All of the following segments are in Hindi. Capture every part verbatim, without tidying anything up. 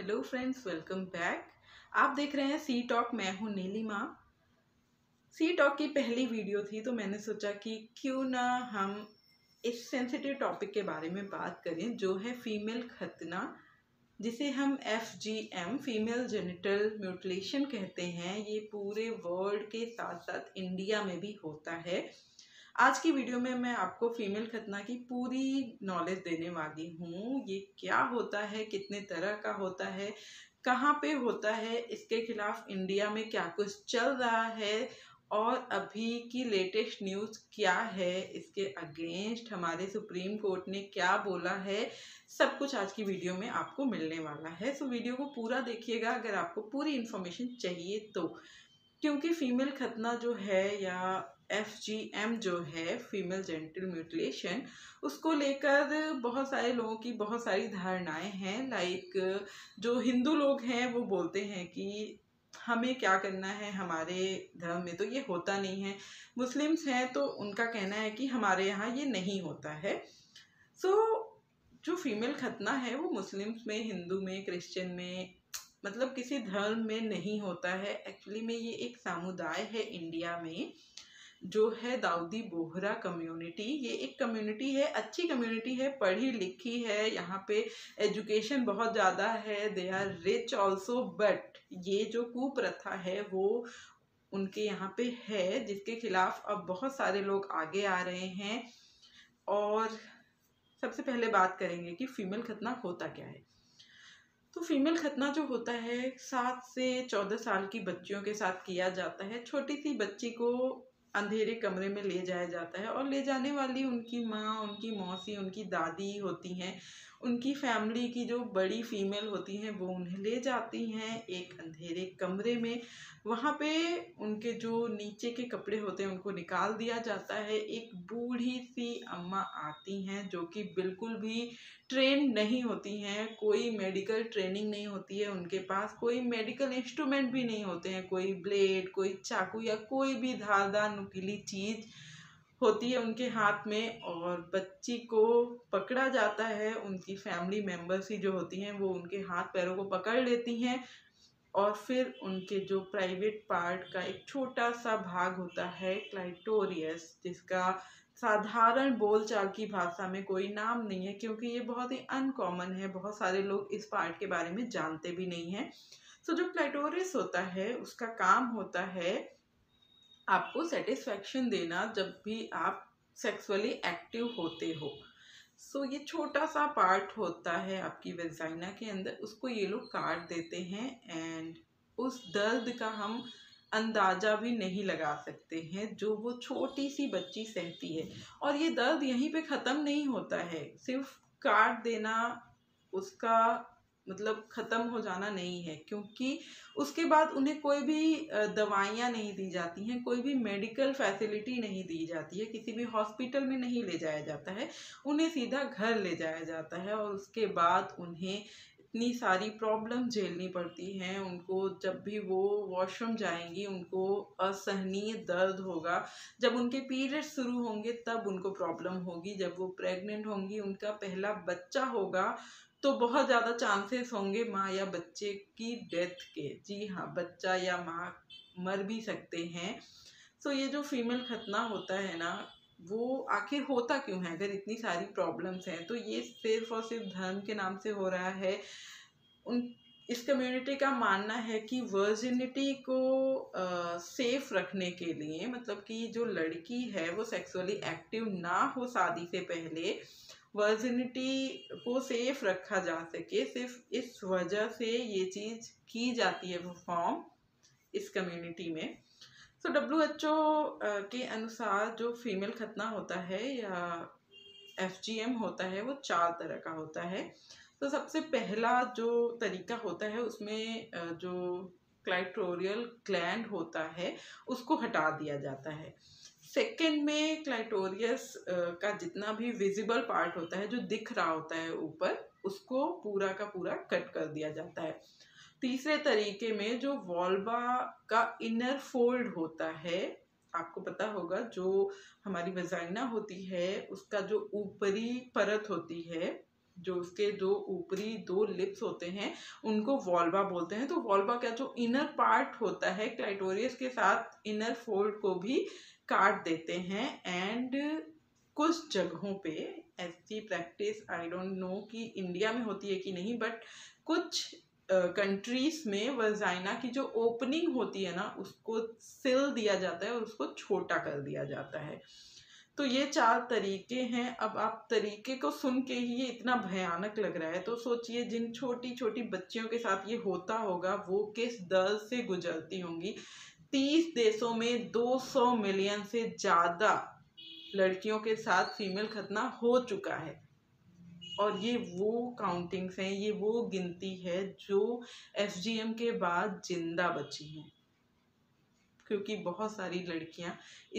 Hello friends, welcome back. आप देख रहे हैं सी टॉक, मैं हूँ नीलिमा। सी टॉक की पहली वीडियो थी तो मैंने सोचा कि क्यों ना हम इस सेंसिटिव टॉपिक के बारे में बात करें जो है फीमेल खतना, जिसे हम F G M female genital mutilation कहते हैं। ये पूरे वर्ल्ड के साथ साथ इंडिया में भी होता है। आज की वीडियो में मैं आपको फीमेल खतना की पूरी नॉलेज देने वाली हूँ। ये क्या होता है, कितने तरह का होता है, कहाँ पे होता है, इसके खिलाफ इंडिया में क्या कुछ चल रहा है और अभी की लेटेस्ट न्यूज़ क्या है, इसके अगेंस्ट हमारे सुप्रीम कोर्ट ने क्या बोला है, सब कुछ आज की वीडियो में आपको मिलने वाला है। सो वीडियो को पूरा देखिएगा अगर आपको पूरी इन्फॉर्मेशन चाहिए तो, क्योंकि फीमेल खतना जो है या एफ जी एम जो है फीमेल जेनिटल म्यूटिलेशन, उसको लेकर बहुत सारे लोगों की बहुत सारी धारणाएं हैं। लाइक जो हिंदू लोग हैं वो बोलते हैं कि हमें क्या करना है, हमारे धर्म में तो ये होता नहीं है। मुस्लिम्स हैं तो उनका कहना है कि हमारे यहाँ ये नहीं होता है। सो so, जो फीमेल खतना है वो मुस्लिम्स में, हिंदू में, क्रिश्चियन में, मतलब किसी धर्म में नहीं होता है। एक्चुअली में ये एक समुदाय है इंडिया में जो है दाऊदी बोहरा कम्युनिटी। ये एक कम्युनिटी है, अच्छी कम्युनिटी है, पढ़ी लिखी है, यहाँ पे एजुकेशन बहुत ज़्यादा है, they are rich also. But ये जो कुप्रथा है वो उनके यहाँ पे है, जिसके खिलाफ अब बहुत सारे लोग आगे आ रहे हैं। और सबसे पहले बात करेंगे कि फीमेल खतना होता क्या है। तो फीमेल खतना जो होता है सात से चौदह साल की बच्चियों के साथ किया जाता है। छोटी सी बच्ची को अंधेरे कमरे में ले जाया जाता है और ले जाने वाली उनकी माँ, उनकी मौसी, उनकी दादी होती हैं। उनकी फैमिली की जो बड़ी फीमेल होती हैं वो उन्हें ले जाती हैं एक अंधेरे कमरे में। वहाँ पे उनके जो नीचे के कपड़े होते हैं उनको निकाल दिया जाता है। एक बूढ़ी सी अम्मा आती हैं जो कि बिल्कुल भी ट्रेन नहीं होती हैं, कोई मेडिकल ट्रेनिंग नहीं होती है उनके पास, कोई मेडिकल इंस्ट्रूमेंट भी नहीं होते हैं, कोई ब्लेड, कोई चाकू या कोई भी धारदार नुकीली चीज़ होती है उनके हाथ में। और बच्ची को पकड़ा जाता है, उनकी फैमिली मेम्बर्स ही जो होती हैं वो उनके हाथ पैरों को पकड़ लेती हैं और फिर उनके जो प्राइवेट पार्ट का एक छोटा सा भाग होता है क्लाइटोरियस, जिसका साधारण बोलचाल की भाषा में कोई नाम नहीं है क्योंकि ये बहुत ही अनकॉमन है, बहुत सारे लोग इस पार्ट के बारे में जानते भी नहीं हैं। सो जो क्लाइटोरियस होता है उसका काम होता है आपको सेटिस्फैक्शन देना जब भी आप सेक्सुअली एक्टिव होते हो। सो so, ये छोटा सा पार्ट होता है आपकी वेजाइना के अंदर, उसको ये लोग काट देते हैं एंड उस दर्द का हम अंदाज़ा भी नहीं लगा सकते हैं जो वो छोटी सी बच्ची सहती है। और ये दर्द यहीं पे ख़त्म नहीं होता है, सिर्फ काट देना उसका मतलब ख़त्म हो जाना नहीं है, क्योंकि उसके बाद उन्हें कोई भी दवाइयाँ नहीं दी जाती हैं, कोई भी मेडिकल फैसिलिटी नहीं दी जाती है, किसी भी हॉस्पिटल में नहीं ले जाया जाता है, उन्हें सीधा घर ले जाया जाता है। और उसके बाद उन्हें इतनी सारी प्रॉब्लम झेलनी पड़ती हैं। उनको जब भी वो वॉशरूम जाएंगी उनको असहनीय दर्द होगा। जब उनके पीरियड्स शुरू होंगे तब उनको प्रॉब्लम होगी। जब वो प्रेग्नेंट होंगी, उनका पहला बच्चा होगा, तो बहुत ज़्यादा चांसेस होंगे माँ या बच्चे की डेथ के। जी हाँ, बच्चा या माँ मर भी सकते हैं। सो ये जो फीमेल खतना होता है ना, वो आखिर होता क्यों है अगर इतनी सारी प्रॉब्लम्स हैं? तो ये सिर्फ और सिर्फ धर्म के नाम से हो रहा है। उन इस कम्युनिटी का मानना है कि वर्जिनिटी को आ, सेफ रखने के लिए, मतलब कि जो लड़की है वो सेक्सुअली एक्टिव ना हो शादी से पहले, वर्जिनिटी को सेफ रखा जा सके, सिर्फ इस वजह से ये चीज़ की जाती है परफॉर्म इस कम्युनिटी में। सो डब्ल्यू एच ओ के अनुसार जो फीमेल खतना होता है या एफ जी एम होता है वो चार तरह का होता है। तो सबसे पहला जो तरीका होता है उसमें जो क्लाइटोरियल ग्लैंड होता है उसको हटा दिया जाता है। सेकेंड में क्लाइटोरियस का जितना भी विजिबल पार्ट होता है, जो दिख रहा होता है ऊपर, उसको पूरा का पूरा कट कर दिया जाता है। तीसरे तरीके में जो वॉल्वा का इनर फोल्ड होता है, आपको पता होगा जो हमारी वजाइना होती है उसका जो ऊपरी परत होती है जो उसके जो ऊपरी दो लिप्स होते हैं उनको वॉल्वा बोलते हैं। तो वॉल्वा का जो इनर पार्ट होता है क्लाइटोरियस के साथ इनर फोल्ड को भी काट देते हैं। एंड कुछ जगहों पे ऐसी प्रैक्टिस आई डोंट नो कि इंडिया में होती है कि नहीं, बट कुछ कंट्रीज़ uh, में वजाइना की जो ओपनिंग होती है ना उसको सिल दिया जाता है और उसको छोटा कर दिया जाता है। तो ये चार तरीके हैं। अब आप तरीके को सुन के ही ये इतना भयानक लग रहा है तो सोचिए जिन छोटी छोटी बच्चियों के साथ ये होता होगा वो किस दर्द से गुजरती होंगी। तीस देशों में दो सौ मिलियन से ज़्यादा लड़कियों के साथ फीमेल खतना हो चुका है और ये वो काउंटिंग्स हैं, ये वो गिनती है जो एफ जी एम के बाद जिंदा बची हैं, क्योंकि बहुत सारी लड़कियां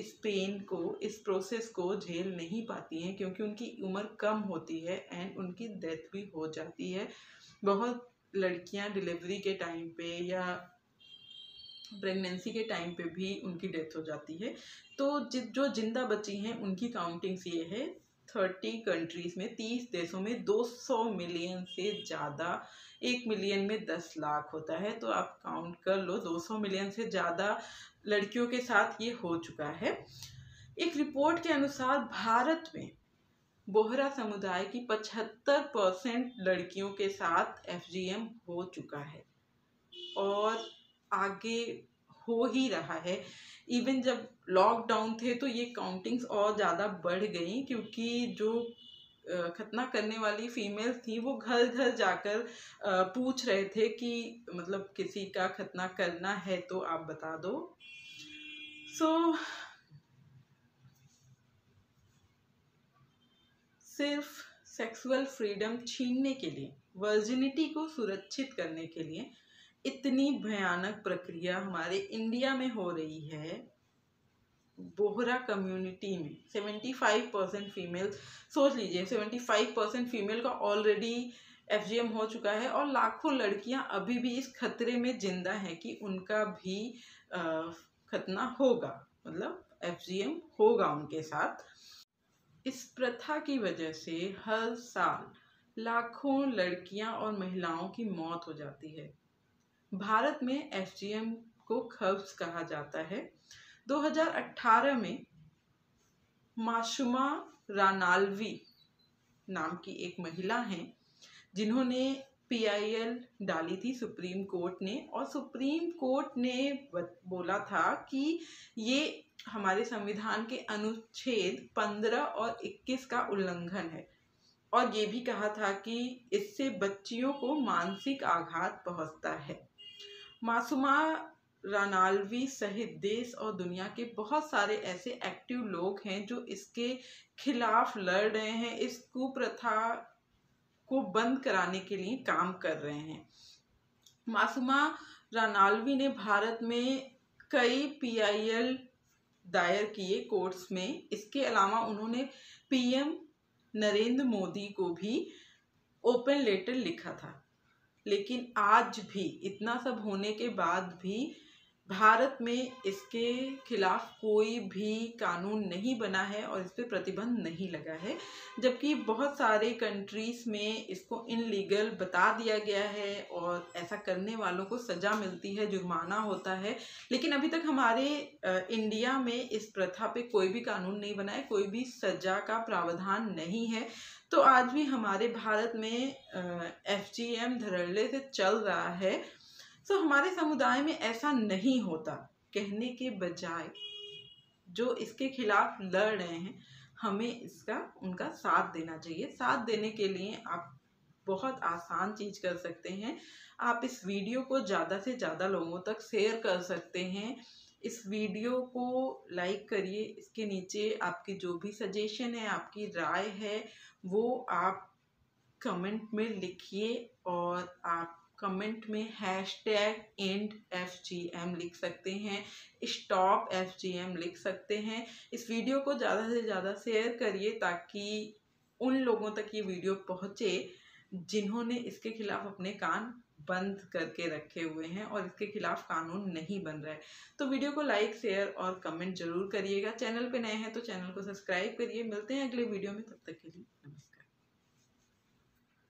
इस पेन को, इस प्रोसेस को झेल नहीं पाती हैं क्योंकि उनकी उम्र कम होती है एंड उनकी डेथ भी हो जाती है। बहुत लड़कियां डिलीवरी के टाइम पे या प्रेगनेंसी के टाइम पे भी उनकी डेथ हो जाती है। तो जो जिंदा बची हैं उनकी काउंटिंग्स ये है, थर्टी कंट्रीज़ में, तीस देशों में दो सौ मिलियन से ज़्यादा, एक मिलियन में दस लाख होता है तो आप काउंट कर लो, दो सौ मिलियन से ज़्यादा लड़कियों के साथ ये हो चुका है। एक रिपोर्ट के अनुसार भारत में बोहरा समुदाय की पचहत्तर परसेंट लड़कियों के साथ एफ जी एम हो चुका है और आगे हो ही रहा है। इवन जब लॉकडाउन थे तो ये काउंटिंग्स और ज़्यादा बढ़ गई क्योंकि जो खतना करने वाली फीमेल्स थी वो घर घर जाकर पूछ रहे थे कि मतलब किसी का खतना करना है तो आप बता दो। सो so, सिर्फ सेक्सुअल फ्रीडम छीनने के लिए, वर्जिनिटी को सुरक्षित करने के लिए इतनी भयानक प्रक्रिया हमारे इंडिया में हो रही है। बोहरा कम्युनिटी में पचहत्तर परसेंट फीमेल, सोच लीजिए पचहत्तर परसेंट फीमेल का ऑलरेडी एफ जी एम हो चुका है और लाखों लड़कियां अभी भी इस खतरे में जिंदा हैं कि उनका भी खतना होगा, मतलब एफ जी एम होगा उनके साथ। इस प्रथा की वजह से हर साल लाखों लड़कियां और महिलाओं की मौत हो जाती है। भारत में एफ जी एम को खफ्ज कहा जाता है। दो हज़ार अठारह में मासुमा रानालवी नाम की एक महिला हैं जिन्होंने पी आई एल डाली थी सुप्रीम कोर्ट ने, और सुप्रीम कोर्ट ने बोला था कि ये हमारे संविधान के अनुच्छेद पंद्रह और इक्कीस का उल्लंघन है और ये भी कहा था कि इससे बच्चियों को मानसिक आघात पहुंचता है। मासूमा रानालवी सहित देश और दुनिया के बहुत सारे ऐसे एक्टिव लोग हैं जो इसके खिलाफ लड़ रहे हैं, इस कुप्रथा को बंद कराने के लिए काम कर रहे हैं। मासूमा रानालवी ने भारत में कई पी आई एल दायर किए कोर्ट्स में। इसके अलावा उन्होंने पी एम नरेंद्र मोदी को भी ओपन लेटर लिखा था। लेकिन आज भी इतना सब होने के बाद भी भारत में इसके खिलाफ कोई भी कानून नहीं बना है और इस पर प्रतिबंध नहीं लगा है, जबकि बहुत सारे कंट्रीज़ में इसको इनलीगल बता दिया गया है और ऐसा करने वालों को सज़ा मिलती है, जुर्माना होता है। लेकिन अभी तक हमारे इंडिया में इस प्रथा पे कोई भी कानून नहीं बना है, कोई भी सज़ा का प्रावधान नहीं है। तो आज भी हमारे भारत में एफ जी एम धड़ल्ले से चल रहा है। तो हमारे समुदाय में ऐसा नहीं होता कहने के बजाय जो इसके खिलाफ लड़ रहे हैं हमें इसका उनका साथ देना चाहिए। साथ देने के लिए आप बहुत आसान चीज़ कर सकते हैं, आप इस वीडियो को ज़्यादा से ज़्यादा लोगों तक शेयर कर सकते हैं। इस वीडियो को लाइक करिए, इसके नीचे आपकी जो भी सजेशन है, आपकी राय है वो आप कमेंट में लिखिए और आप कमेंट में hashtag and F G M लिख सकते हैं, स्टॉप एफ जी एम लिख सकते हैं। इस वीडियो को ज़्यादा से ज़्यादा शेयर करिए ताकि उन लोगों तक ये वीडियो पहुँचे जिन्होंने इसके खिलाफ अपने कान बंद करके रखे हुए हैं और इसके खिलाफ कानून नहीं बन रहा है। तो वीडियो को लाइक, शेयर और कमेंट जरूर करिएगा। चैनल पे नए हैं तो चैनल को सब्सक्राइब करिए। मिलते हैं अगले वीडियो में, तब तक के लिए नमस्कार।